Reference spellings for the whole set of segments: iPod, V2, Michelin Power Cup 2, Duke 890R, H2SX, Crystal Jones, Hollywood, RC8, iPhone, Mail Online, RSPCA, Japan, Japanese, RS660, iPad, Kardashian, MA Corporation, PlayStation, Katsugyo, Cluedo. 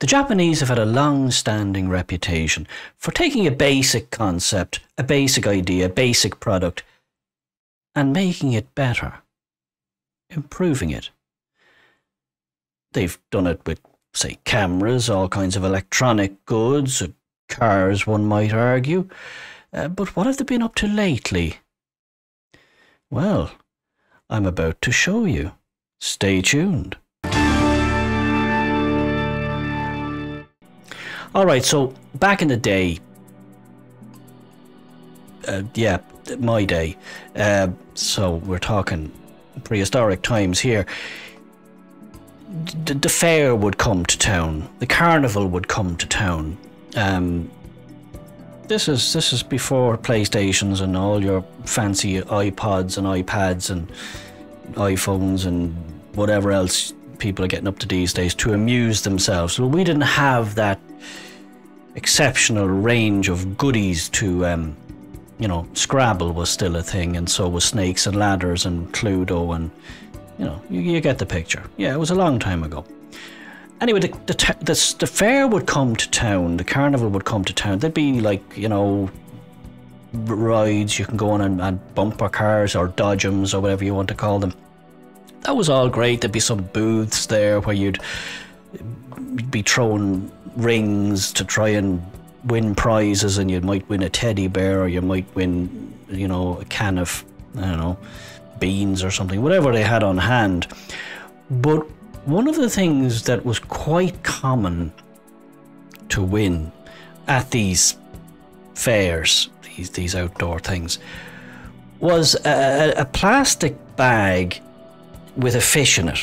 The Japanese have had a long-standing reputation for taking a basic concept, a basic idea, a basic product, and making it better, improving it. They've done it with, say, cameras, all kinds of electronic goods, cars, one might argue. But what have they been up to lately? Well, I'm about to show you. Stay tuned. Alright, so back in the day, my day, so we're talking prehistoric times here, the fair would come to town, the carnival would come to town. This is before PlayStations and all your fancy iPods and iPads and iPhones and whatever else people are getting up to these days to amuse themselves. Well, we didn't have that exceptional range of goodies to, you know, Scrabble was still a thing, and so was Snakes and Ladders and Cluedo, and, you know, you get the picture. Yeah, it was a long time ago. Anyway, the fair would come to town, the carnival would come to town. There'd be, like, you know, rides you can go on and bumper cars or dodgems or whatever you want to call them. That was all great. There'd be some booths there where you'd be throwing rings to try and win prizes, and you might win a teddy bear, or you might win, you know, a can of, I don't know, beans or something, whatever they had on hand. But one of the things that was quite common to win at these fairs, these outdoor things, was a plastic bag with a fish in it,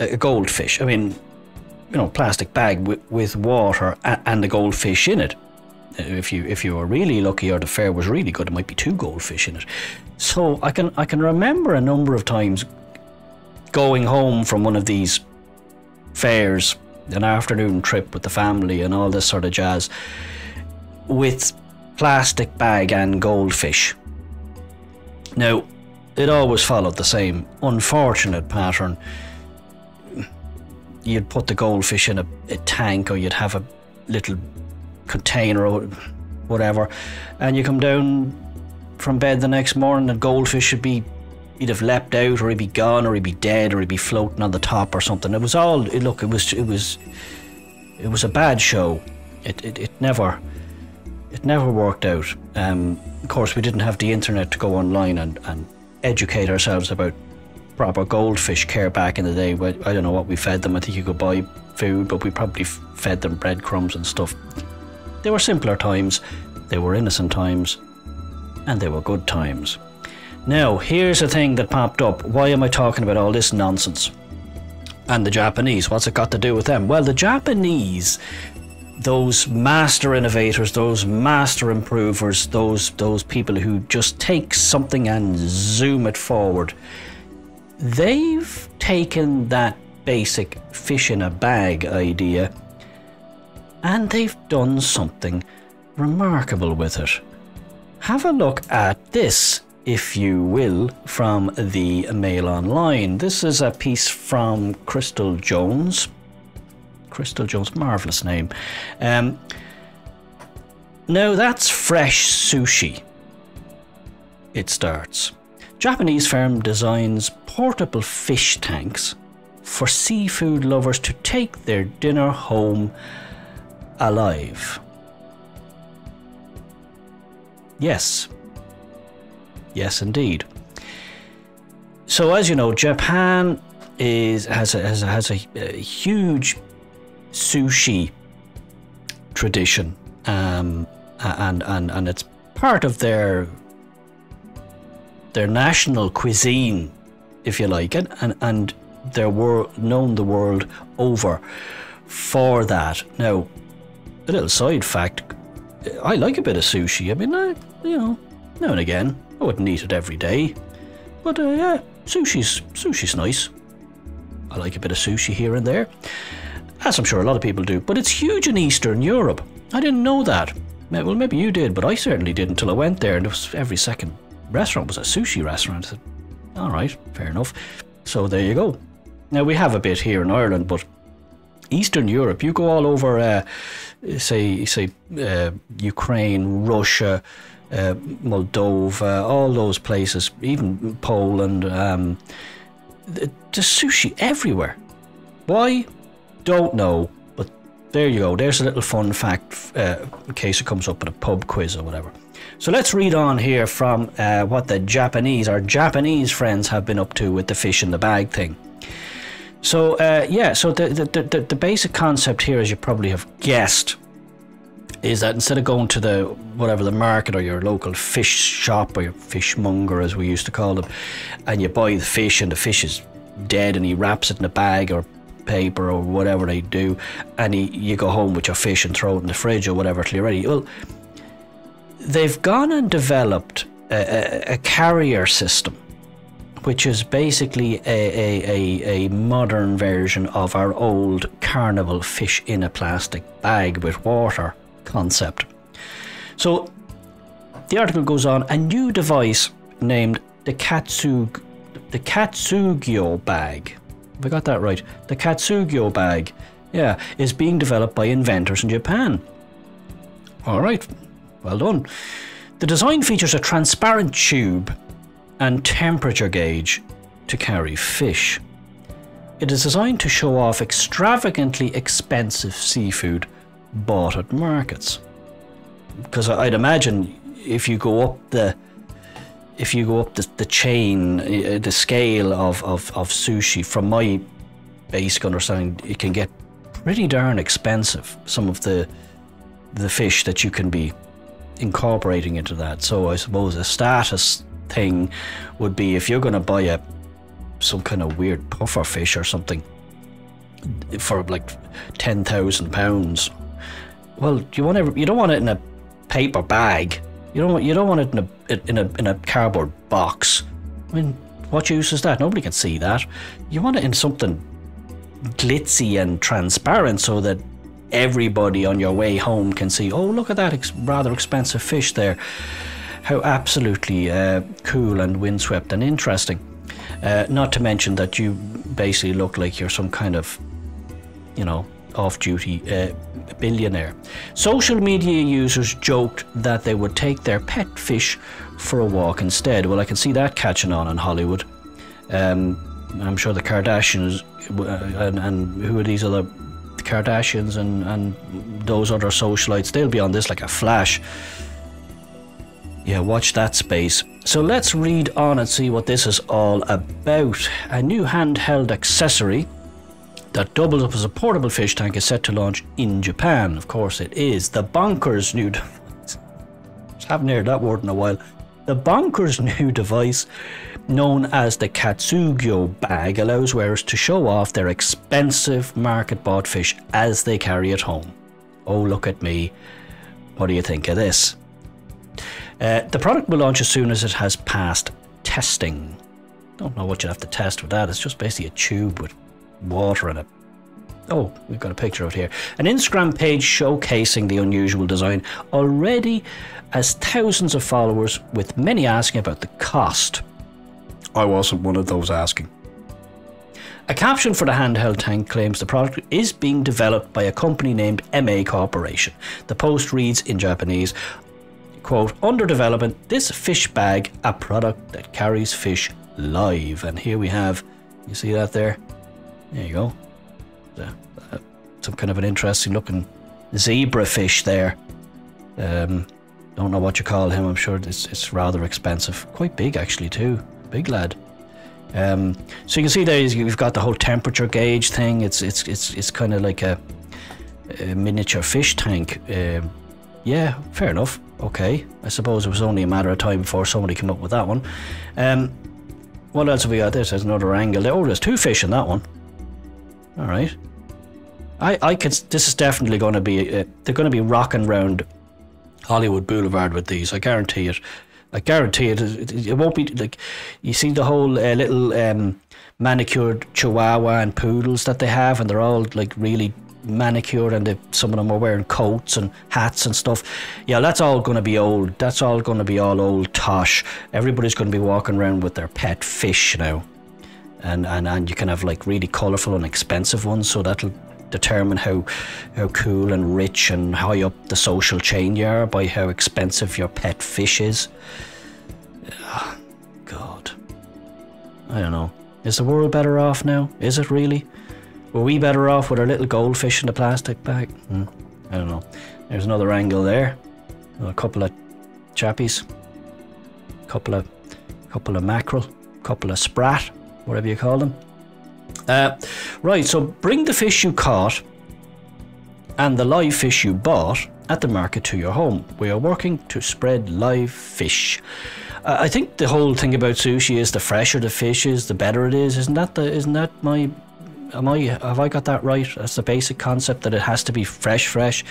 a goldfish. I mean, you know, plastic bag with water and a goldfish in it. If you were really lucky, or the fair was really good, it might be two goldfish in it. So I can remember a number of times going home from one of these fairs, an afternoon trip with the family and all this sort of jazz, with plastic bag and goldfish. Now, it always followed the same unfortunate pattern. You'd put the goldfish in a tank, or you'd have a little container or whatever, and you come down from bed the next morning and goldfish should be, he'd have leapt out, or he'd be gone, or he'd be dead, or he'd be floating on the top or something. It was all, look, it was a bad show. It never worked out. Of course, we didn't have the internet to go online and educate ourselves about proper goldfish care back in the day. I don't know what we fed them. I think you could buy food, but we probably fed them breadcrumbs and stuff. They were simpler times, they were innocent times, and they were good times. Now, here's a thing that popped up. Why am I talking about all this nonsense? And the Japanese, what's it got to do with them? Well, the Japanese, those master innovators, those master improvers, those people who just take something and zoom it forward, they've taken that basic fish in a bag idea and they've done something remarkable with it. Have a look at this, if you will, from the Mail Online. This is a piece from Crystal Jones. Crystal Jones, marvellous name. Now that's fresh sushi, it starts. Japanese firm designs portable fish tanks for seafood lovers to take their dinner home alive. Yes. Yes, indeed. So, as you know, Japan has a huge sushi tradition, and it's part of their national cuisine, if you like, and they're known the world over for that. Now, a little side fact: I like a bit of sushi. I mean, you know, now and again. I wouldn't eat it every day, but yeah, sushi's nice. I like a bit of sushi here and there, as I'm sure a lot of people do, but it's huge in Eastern Europe. I didn't know that. Well, maybe you did, but I certainly didn't until I went there, and it was every second restaurant was a sushi restaurant. I said, all right, fair enough. So there you go. Now, we have a bit here in Ireland, but Eastern Europe, you go all over, say Ukraine, Russia, Moldova, all those places, even Poland, there's sushi everywhere. Why? Don't know. But there you go. There's a little fun fact in case it comes up in a pub quiz or whatever. So let's read on here from what the Japanese, our Japanese friends, have been up to with the fish in the bag thing. So yeah, so the basic concept here, as you probably have guessed, is that instead of going to the whatever the market or your local fish shop or your fishmonger, as we used to call them, and you buy the fish and the fish is dead and he wraps it in a bag or paper or whatever they do, and you go home with your fish and throw it in the fridge or whatever till you're ready. Well, they've gone and developed a carrier system, which is basically a modern version of our old carnival fish in a plastic bag with water concept. So the article goes on, a new device named the Katsugyo bag. Have I got that right? The Katsugyo bag, yeah, is being developed by inventors in Japan. All right. Well done. The design features a transparent tube and temperature gauge to carry fish. It is designed to show off extravagantly expensive seafood bought at markets. Because I'd imagine if you go up the chain, the scale of sushi, from my basic understanding, it can get pretty darn expensive, some of the fish that you can be incorporating into that. So I suppose a status thing would be, if you're going to buy some kind of weird puffer fish or something for like £10,000, well, you don't want it in a paper bag. You don't want it in a cardboard box. I mean, what use is that? Nobody can see that. You want it in something glitzy and transparent so that everybody on your way home can see, oh, look at that rather expensive fish there. How absolutely cool and windswept and interesting. Not to mention that you basically look like you're some kind of, you know, off-duty billionaire. Social media users joked that they would take their pet fish for a walk instead. Well, I can see that catching on in Hollywood. I'm sure the Kardashians and who are these other... Kardashians and those other socialites, they'll be on this like a flash. Yeah, watch that space. So let's read on and see what this is all about. A new handheld accessory that doubles up as a portable fish tank is set to launch in Japan. Of course it is. The bonkers new device. I haven't heard that word in a while. The bonkers new device, known as the Katsugyo bag, allows wearers to show off their expensive market-bought fish as they carry it home. Oh, look at me. What do you think of this? The product will launch as soon as it has passed testing. Don't know what you'd have to test with that. It's just basically a tube with water in it. Oh, we've got a picture of it here. An Instagram page showcasing the unusual design already has thousands of followers, with many asking about the cost. I wasn't one of those asking. A caption for the handheld tank claims the product is being developed by a company named MA Corporation. The post reads in Japanese, quote, "Under development, this fish bag, a product that carries fish live." And here we have, you see that there? There you go. Some kind of an interesting looking zebra fish there. Don't know what you call him. I'm sure it's rather expensive. Quite big actually too. Big lad. So you can see there you've got the whole temperature gauge thing. It's kind of like a miniature fish tank. Yeah, fair enough. Okay, I suppose it was only a matter of time before somebody came up with that one. What else have we got? There's another angle there. Oh, there's two fish in that one. All right. I could. This is definitely going to be. They're going to be rocking round Hollywood Boulevard with these. I guarantee it. I guarantee it. It won't be like you see the whole little manicured chihuahua and poodles that they have, and they're all like really manicured, and some of them are wearing coats and hats and stuff. Yeah, that's all going to be old. That's all going to be all old tosh. Everybody's going to be walking around with their pet fish now, and you can have like really colourful and expensive ones. So that'll determine how cool and rich and high up the social chain you are by how expensive your pet fish is. Oh, God. I don't know. Is the world better off now? Is it really? Were we better off with our little goldfish in the plastic bag? I don't know. There's another angle there. A couple of chappies. Couple of mackerel. Couple of sprat. Whatever you call them. Right, so bring the fish you caught and the live fish you bought at the market to your home. We are working to spread live fish. I think the whole thing about sushi is the fresher the fish is, the better it is. Have I got that right? That's the basic concept, that it has to be fresh.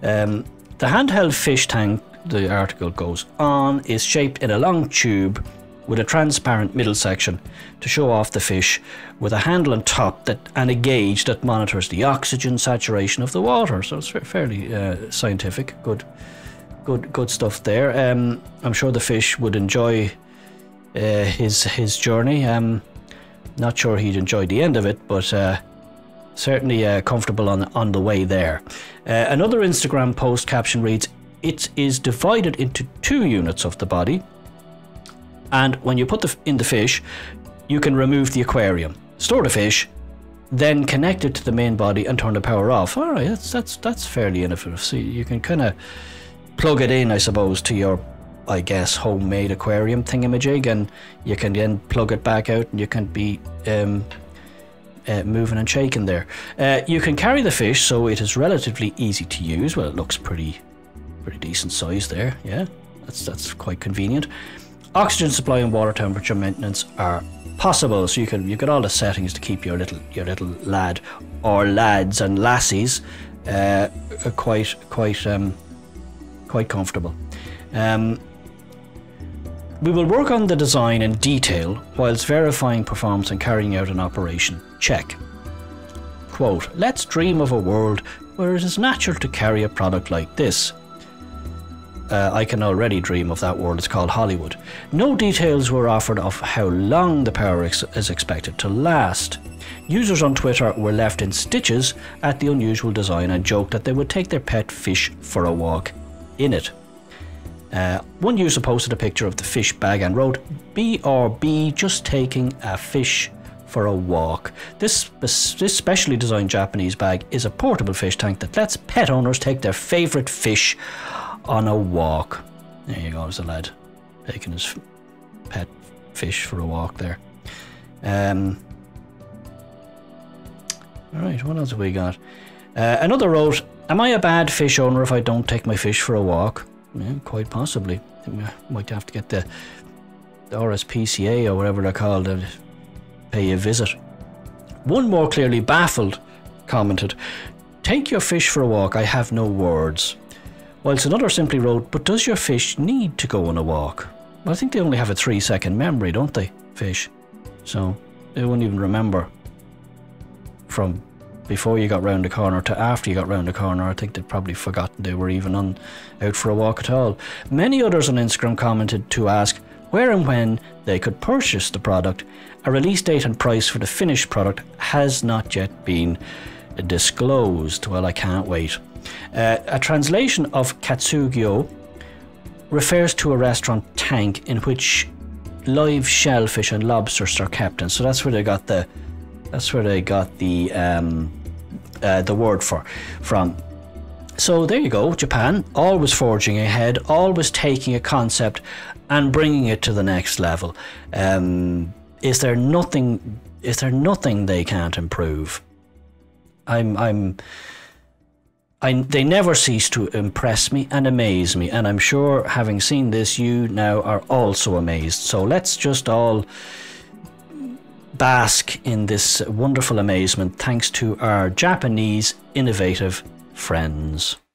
The handheld fish tank, the article goes on, is shaped in a long tube with a transparent middle section to show off the fish, with a handle on top and a gauge that monitors the oxygen saturation of the water. So it's fairly scientific. Good stuff there. I'm sure the fish would enjoy his journey. Not sure he'd enjoy the end of it, but certainly comfortable on the way there. Another Instagram post caption reads, "It is divided into 2 units of the body, and when you put in the fish, you can remove the aquarium, store the fish, then connect it to the main body and turn the power off." All right, that's fairly innovative. So you can kind of plug it in, I suppose, to your, I guess, homemade aquarium thingamajig, and you can then plug it back out, and you can be moving and shaking there. You can carry the fish, so it is relatively easy to use. Well, it looks pretty decent size there. Yeah, that's quite convenient. Oxygen supply and water temperature maintenance are possible, so you've got all the settings to keep your little lad or lads and lassies quite comfortable. We will work on the design in detail whilst verifying performance and carrying out an operation check. Quote, "Let's dream of a world where it is natural to carry a product like this." I can already dream of that world. It's called Hollywood. No details were offered of how long the power is expected to last. Users on Twitter were left in stitches at the unusual design and joked that they would take their pet fish for a walk in it. One user posted a picture of the fish bag and wrote, "BRB, just taking a fish for a walk." This specially designed Japanese bag is a portable fish tank that lets pet owners take their favourite fish on a walk. There you go, there's a lad taking his pet fish for a walk there. Alright, what else have we got? Another wrote, "Am I a bad fish owner if I don't take my fish for a walk?" Yeah, quite possibly. I think we might have to get the RSPCA or whatever they're called to pay a visit. One more clearly baffled commented, "Take your fish for a walk, I have no words." Whilst another simply wrote, "But does your fish need to go on a walk?" Well, I think they only have a 3-second memory, don't they, fish? So they won't even remember from before you got round the corner to after you got round the corner. I think they'd probably forgotten they were even out for a walk at all. Many others on Instagram commented to ask where and when they could purchase the product. A release date and price for the finished product has not yet been disclosed. Well, I can't wait. A translation of Katsugyo refers to a restaurant tank in which live shellfish and lobsters are kept, and so that's where they got the word from. So there you go, Japan, always forging ahead, always taking a concept and bringing it to the next level. Is there nothing they can't improve? They never cease to impress me and amaze me, and I'm sure, having seen this, you now are also amazed. So let's just all bask in this wonderful amazement, thanks to our Japanese innovative friends.